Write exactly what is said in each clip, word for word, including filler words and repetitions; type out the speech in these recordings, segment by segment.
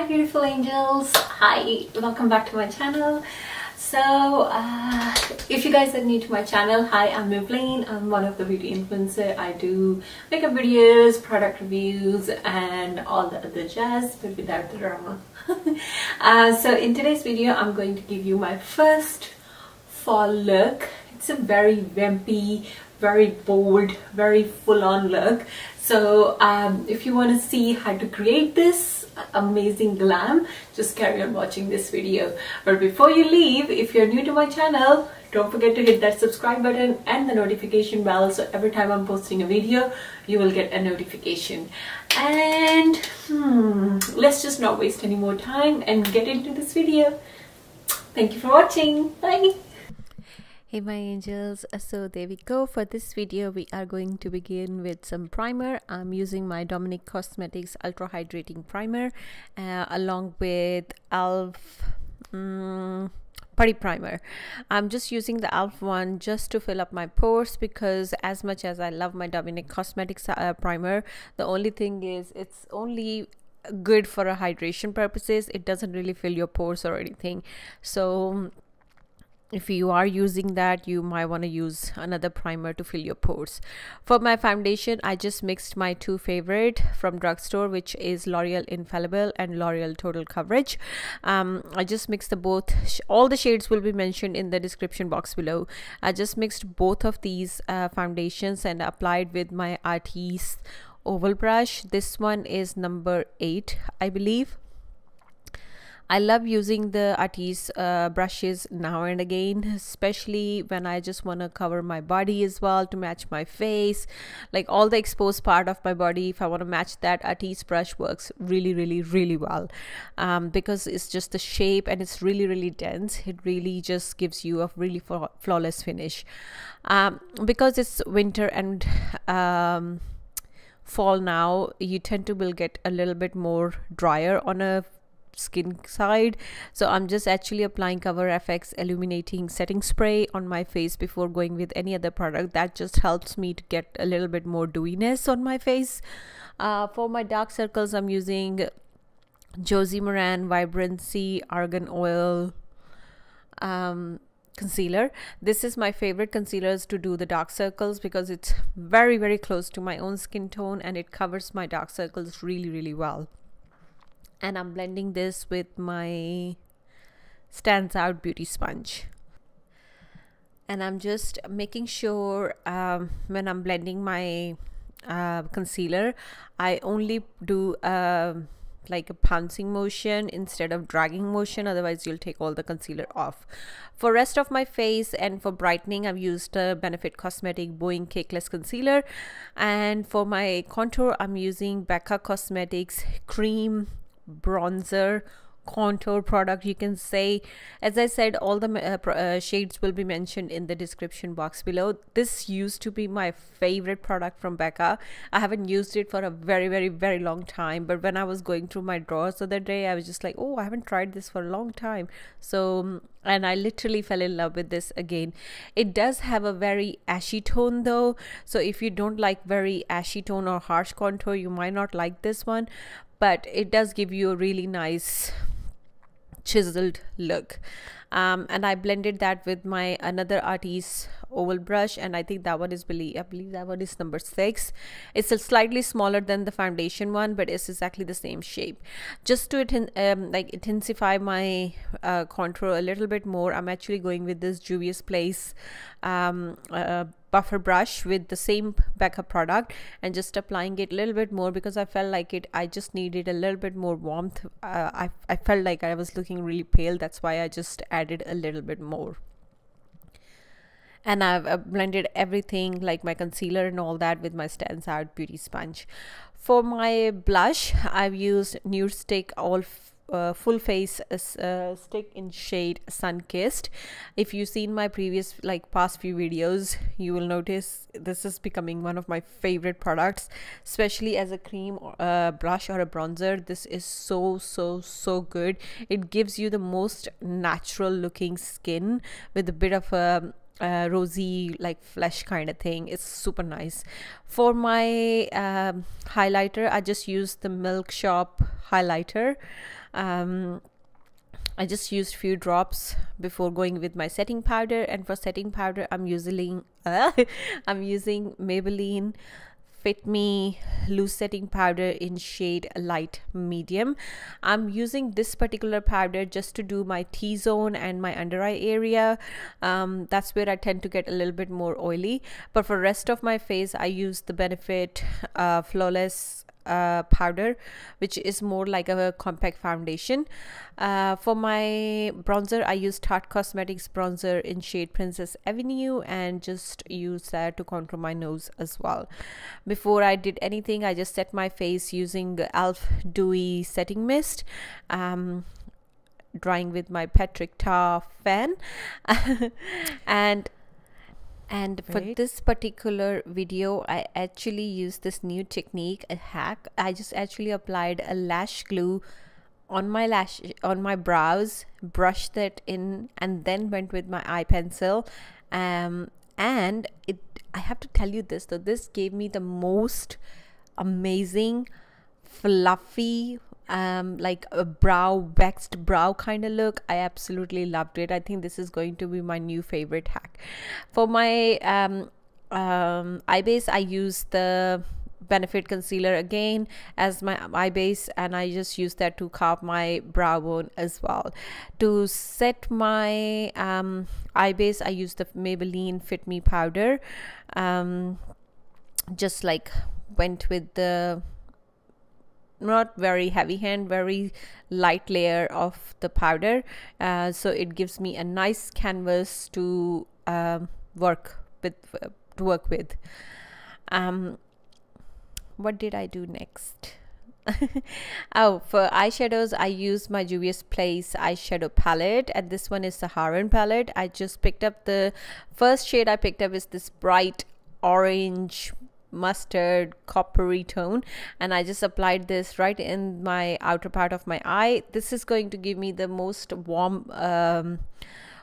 Hi beautiful angels, hi, welcome back to my channel. So uh, if you guys are new to my channel, hi, I'm Evelyn. I'm one of the beauty influencers. I do makeup videos, product reviews and all the other jazz, but without the drama. uh, so in today's video I'm going to give you my first fall look. It's a very vampy, very bold, very full-on look. So um, if you want to see how to create this amazing glam, just carry on watching this video. But before you leave, if you're new to my channel, don't forget to hit that subscribe button and the notification bell, so every time I'm posting a video you will get a notification. And hmm, let's just not waste any more time and get into this video. Thank you for watching. Bye. Hey my angels, so there we go. For this video we are going to begin with some primer. I'm using my Dominique Cosmetics ultra hydrating primer uh, along with Elf um, putty primer. I'm just using the Elf one just to fill up my pores, because as much as I love my Dominique Cosmetics uh, primer, the only thing is it's only good for a hydration purposes. It doesn't really fill your pores or anything. So if you are using that, you might want to use another primer to fill your pores. For my foundation, I just mixed my two favorite from drugstore, which is L'Oreal Infallible and L'Oreal Total Coverage. Um, I just mixed the both. All the shades will be mentioned in the description box below. I just mixed both of these uh, foundations and applied with my Artis oval brush. This one is number eight, I believe. I love using the Artis uh, brushes now and again, especially when I just want to cover my body as well to match my face, like all the exposed part of my body. If I want to match that, Artis brush works really really really well, um, because it's just the shape and it's really really dense. It really just gives you a really flawless finish. Um, because it's winter and um, fall now, you tend to will get a little bit more drier on a skin side, so I'm just actually applying Cover F X illuminating setting spray on my face before going with any other product. That just helps me to get a little bit more dewiness on my face. Uh, for my dark circles, I'm using Josie Moran Vibrancy Argan Oil um concealer. This is my favorite concealers to do the dark circles, because it's very very close to my own skin tone and it covers my dark circles really really well. And I'm blending this with my Stands Out Beauty Sponge. And I'm just making sure um, when I'm blending my uh, concealer, I only do uh, like a pouncing motion instead of dragging motion, otherwise you'll take all the concealer off. For rest of my face and for brightening, I've used a Benefit Cosmetic Bowing Cakeless Concealer. And for my contour, I'm using Becca Cosmetics Cream Bronzer Contour product, you can say. As I said, all the uh, uh, shades will be mentioned in the description box below. This used to be my favorite product from Becca. I haven't used it for a very very very long time, but when I was going through my drawers the other day, I was just like, oh, I haven't tried this for a long time. So and I literally fell in love with this again. It does have a very ashy tone though, so if you don't like very ashy tone or harsh contour, you might not like this one, but it does give you a really nice chiseled look. Um, and I blended that with my another Artis oval brush, and I think that one is believe I believe that one is number six. It's a slightly smaller than the foundation one, but it's exactly the same shape. Just to um, like intensify my uh, contour a little bit more, I'm actually going with this Juvia's Place um, uh, buffer brush with the same Becca product and just applying it a little bit more, because I felt like it I just needed a little bit more warmth. uh, I, I felt like I was looking really pale, that's why I just added a little bit more. And I've uh, blended everything, like my concealer and all that, with my Stands Out Beauty Sponge. For my blush, I've used Nudestix all Uh, full face uh, stick in shade Sun Kissed. If you've seen my previous like past few videos, you will notice this is becoming one of my favorite products, especially as a cream or a blush or a bronzer. This is so so so good. It gives you the most natural looking skin with a bit of a Uh, rosy like flesh kind of thing. It's super nice. For my um, highlighter, I just used the Milk shop highlighter. Um, I just used few drops before going with my setting powder, and for setting powder I'm using uh, I'm using Maybelline Fit Me loose setting powder in shade light medium. I'm using this particular powder just to do my T-zone and my under eye area. Um, that's where I tend to get a little bit more oily, but for rest of my face I use the Benefit uh, Flawless uh, powder, which is more like a compact foundation. Uh, for my bronzer I use Tarte Cosmetics bronzer in shade Princess Avenue, and just use that to contour my nose as well. Before I did anything, I just set my face using Elf Dewy setting mist, um, drying with my Patrick Ta fan. and And for this particular video, I actually used this new technique, a hack. I just actually applied a lash glue on my lash, on my brows, brushed that in, and then went with my eye pencil. Um, and it, I have to tell you this, though, this gave me the most amazing, fluffy, Um, like a brow, waxed brow kind of look. I absolutely loved it. I think this is going to be my new favorite hack. For my um, um, eye base, I use the Benefit concealer again as my eye base, and I just use that to carve my brow bone as well. To set my um, eye base, I use the Maybelline Fit Me powder. Um, just like went with the not very heavy hand, very light layer of the powder, uh, so it gives me a nice canvas to um, work with uh, to work with. Um, what did I do next? Oh, for eyeshadows I use my Juvia's Place eyeshadow palette, and this one is SAHARIAAN palette. I just picked up the first shade I picked up is this bright orange mustard coppery tone, and I just applied this right in my outer part of my eye. This is going to give me the most warm um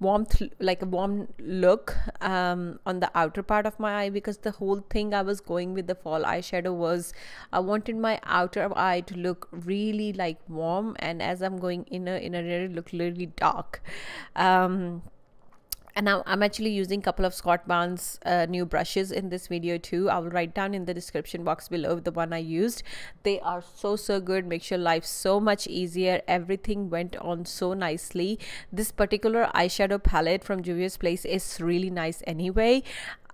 warmth, like a warm look um on the outer part of my eye, because the whole thing I was going with the fall eyeshadow was I wanted my outer eye to look really like warm, and as I'm going inner inner it look really dark. um And now I'm actually using a couple of Scott Barnes uh, new brushes in this video too. I will write down in the description box below the one I used. They are so, so good. Makes your life so much easier. Everything went on so nicely. This particular eyeshadow palette from Juvia's Place is really nice anyway.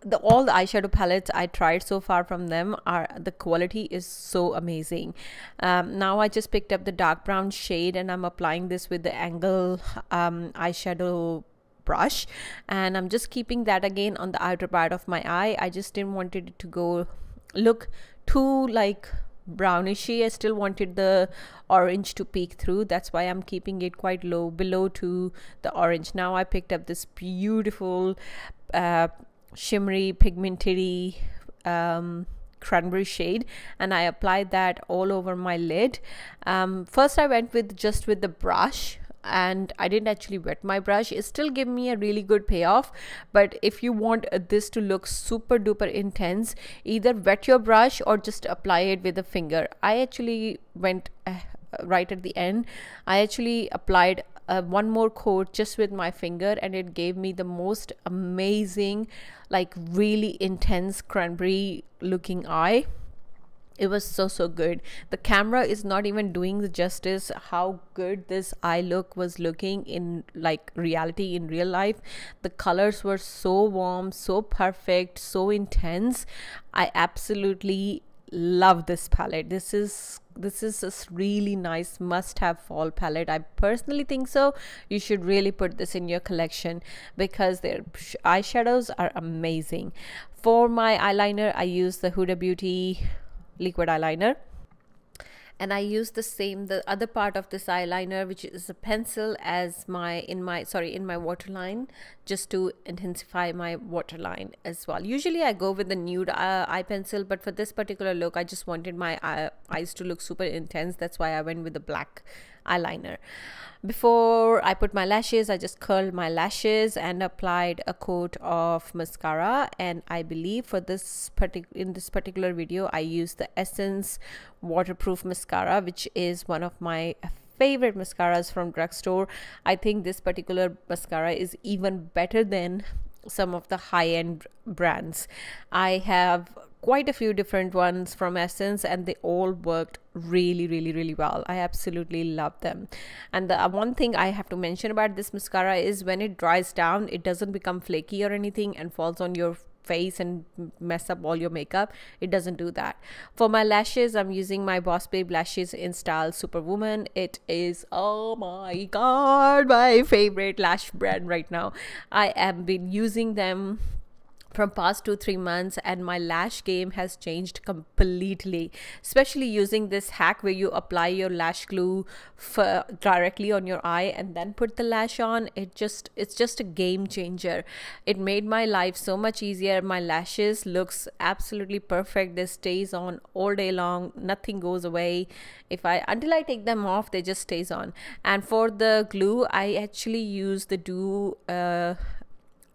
The, all the eyeshadow palettes I tried so far from them are, the quality is so amazing. Um, now I just picked up the dark brown shade, and I'm applying this with the angle um, eyeshadow brush, and I'm just keeping that again on the outer part of my eye. I just didn't want it to go look too like brownishy. I still wanted the orange to peek through. That's why I'm keeping it quite low, below to the orange. Now I picked up this beautiful uh, shimmery pigmented um cranberry shade, and I applied that all over my lid. Um, first I went with just with the brush, and I didn't actually wet my brush. It still gave me a really good payoff, but if you want this to look super duper intense, either wet your brush or just apply it with a finger. I actually went uh, right at the end. I actually applied uh, one more coat just with my finger, and it gave me the most amazing, like really intense cranberry looking eye. It was so, so good. The camera is not even doing the justice how good this eye look was looking in like reality, in real life. The colors were so warm, so perfect, so intense. I absolutely love this palette. This is this is a really nice must-have fall palette. I personally think so. You should really put this in your collection because their eyeshadows are amazing. For my eyeliner, I use the Huda Beauty liquid eyeliner, and I use the same the other part of this eyeliner, which is a pencil, as my in my sorry in my waterline, just to intensify my waterline as well. Usually I go with the nude uh, eye pencil, but for this particular look I just wanted my eye, eyes to look super intense. That's why I went with the black eyeliner. Before I put my lashes, I just curled my lashes and applied a coat of mascara, and I believe for this particular in this particular video I used the Essence waterproof mascara, which is one of my favorite mascaras from drugstore. I think this particular mascara is even better than some of the high-end brands. I have quite a few different ones from Essence and they all worked really really really well. I absolutely love them. And the one thing I have to mention about this mascara is when it dries down, it doesn't become flaky or anything and falls on your face and mess up all your makeup. It doesn't do that. For my lashes, I'm using my Boss Babe lashes in style Superwoman. It is, oh my god, my favorite lash brand right now. I have been using them from past two three months and my lash game has changed completely, especially using this hack where you apply your lash glue for directly on your eye and then put the lash on. It just it's just a game changer. It made my life so much easier. My lashes looks absolutely perfect. They stays on all day long, nothing goes away. If I until I take them off, they just stays on. And for the glue, I actually use the Duo uh,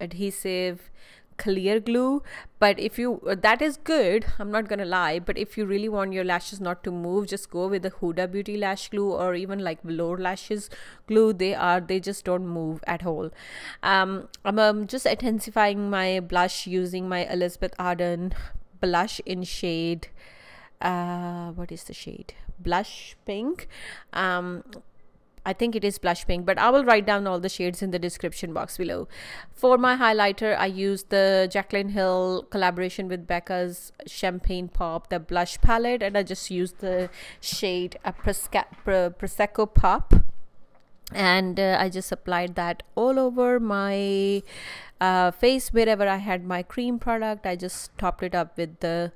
adhesive clear glue, but if you that is good, I'm not gonna lie, but if you really want your lashes not to move, just go with the Huda Beauty lash glue or even like Velour lashes glue. They are they just don't move at all. um I'm um, just intensifying my blush using my Elizabeth Arden blush in shade uh what is the shade blush pink. um I think it is blush pink, but I will write down all the shades in the description box below. For my highlighter, I used the Jaclyn Hill collaboration with Becca's Champagne Pop, the blush palette, and I just used the shade uh, Prosca Pro Prosecco Pop, and uh, I just applied that all over my uh, face. Wherever I had my cream product, I just topped it up with the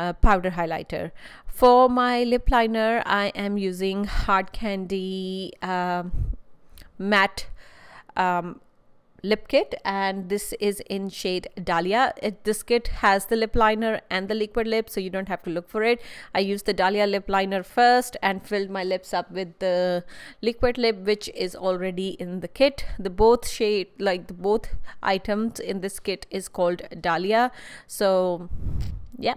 Uh, powder highlighter. For my lip liner, I am using Hard Candy um, matte um, lip kit, and this is in shade Dahlia. It, this kit has the lip liner and the liquid lip, so you don't have to look for it. I used the Dahlia lip liner first and filled my lips up with the liquid lip, which is already in the kit. The both shade like the both items in this kit is called Dahlia. So yeah,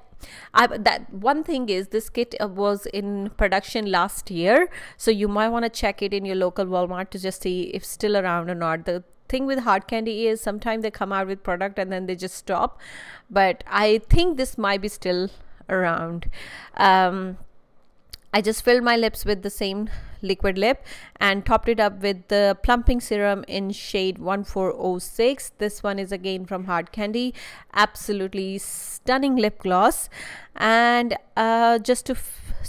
I, that one thing is this kit was in production last year, so you might want to check it in your local Walmart to just see if still around or not. The thing with Hard Candy is sometimes they come out with product and then they just stop, but I think this might be still around. um I just filled my lips with the same liquid lip and topped it up with the plumping serum in shade one four zero six. This one is again from Hard Candy. Absolutely stunning lip gloss. And uh, just to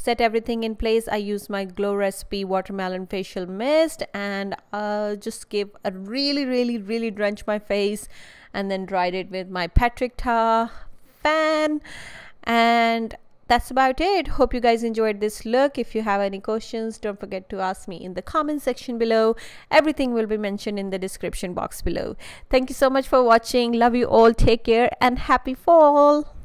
set everything in place, I used my Glow Recipe watermelon facial mist and uh, just gave a really, really, really drench my face and then dried it with my Patrick Ta fan. And that's about it. Hope you guys enjoyed this look. If you have any questions, don't forget to ask me in the comment section below. Everything will be mentioned in the description box below. Thank you so much for watching. Love you all. Take care and happy fall.